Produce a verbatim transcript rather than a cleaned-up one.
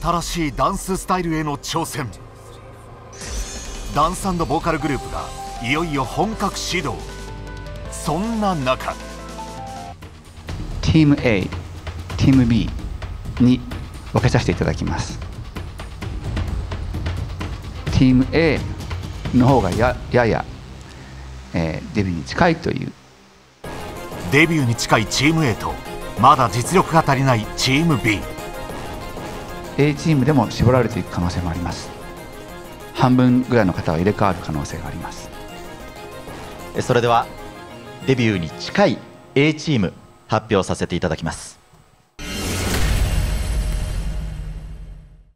新しいダンススタイルへの挑戦。ダンス&ボーカルグループがいよいよ本格始動。そんな中、チーム A、チーム B に分けさせていただきます。チーム A の方が や, やや、えー、デビューに近いという。デビューに近いチーム A とまだ実力が足りないチーム B。 A チームでも絞られていく可能性もあります。半分ぐらいの方は入れ替わる可能性があります。それではデビューに近い A チーム発表させていただきます。